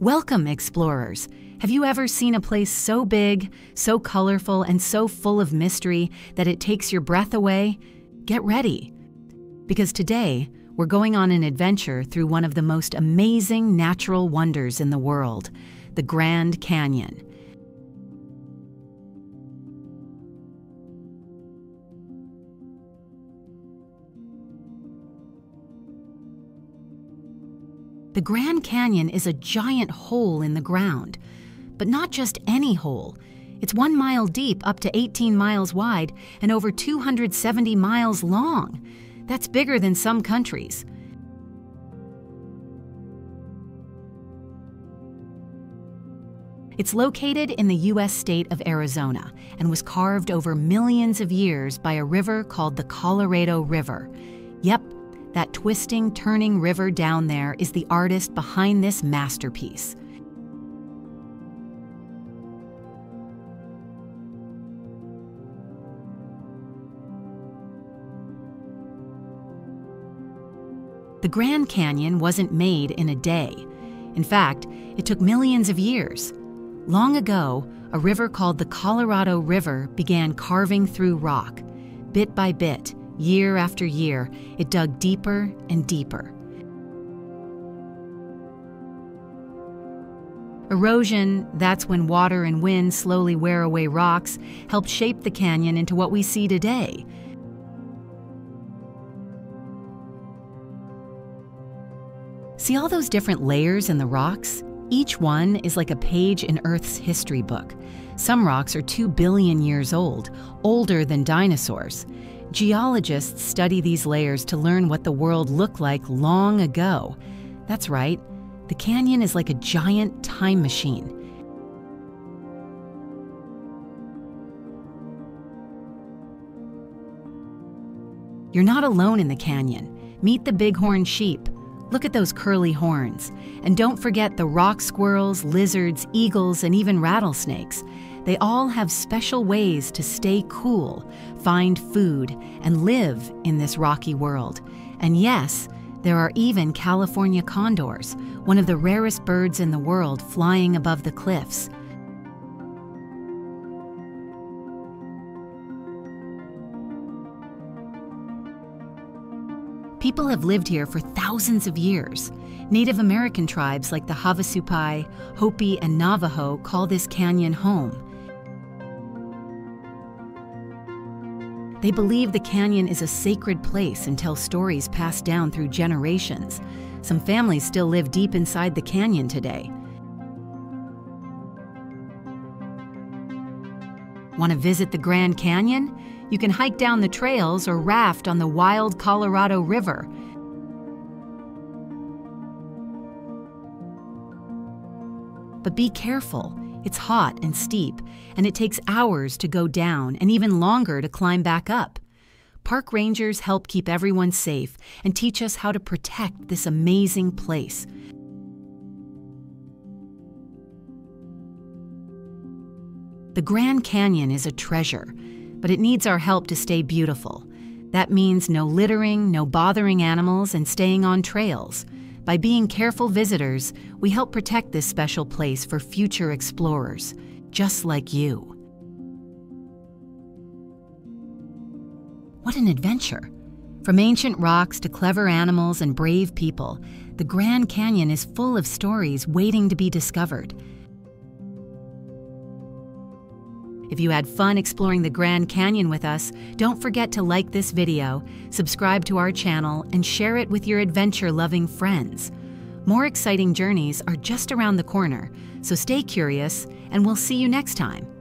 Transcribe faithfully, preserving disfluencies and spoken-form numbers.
Welcome, explorers! Have you ever seen a place so big, so colorful, and so full of mystery that it takes your breath away? Get ready! Because today, we're going on an adventure through one of the most amazing natural wonders in the world, the Grand Canyon. The Grand Canyon is a giant hole in the ground, but not just any hole. It's one mile deep, up to eighteen miles wide, and over two hundred seventy miles long. That's bigger than some countries. It's located in the U S state of Arizona and was carved over millions of years by a river called the Colorado River. Yep. That twisting, turning river down there is the artist behind this masterpiece. The Grand Canyon wasn't made in a day. In fact, it took millions of years. Long ago, a river called the Colorado River began carving through rock, bit by bit. Year after year, it dug deeper and deeper. Erosion, that's when water and wind slowly wear away rocks, helped shape the canyon into what we see today. See all those different layers in the rocks? Each one is like a page in Earth's history book. Some rocks are two billion years old, older than dinosaurs. Geologists study these layers to learn what the world looked like long ago. That's right, the canyon is like a giant time machine. You're not alone in the canyon. Meet the bighorn sheep. Look at those curly horns. And don't forget the rock squirrels, lizards, eagles, and even rattlesnakes. They all have special ways to stay cool, find food, and live in this rocky world. And yes, there are even California condors, one of the rarest birds in the world, flying above the cliffs. People have lived here for thousands of years. Native American tribes like the Havasupai, Hopi, and Navajo call this canyon home. They believe the canyon is a sacred place and tell stories passed down through generations. Some families still live deep inside the canyon today. Want to visit the Grand Canyon? You can hike down the trails or raft on the wild Colorado River. But be careful. It's hot and steep, and it takes hours to go down and even longer to climb back up. Park rangers help keep everyone safe and teach us how to protect this amazing place. The Grand Canyon is a treasure, but it needs our help to stay beautiful. That means no littering, no bothering animals, and staying on trails. By being careful visitors, we help protect this special place for future explorers, just like you. What an adventure! From ancient rocks to clever animals and brave people, the Grand Canyon is full of stories waiting to be discovered. If you had fun exploring the Grand Canyon with us, don't forget to like this video, subscribe to our channel, and share it with your adventure-loving friends. More exciting journeys are just around the corner, so stay curious, and we'll see you next time.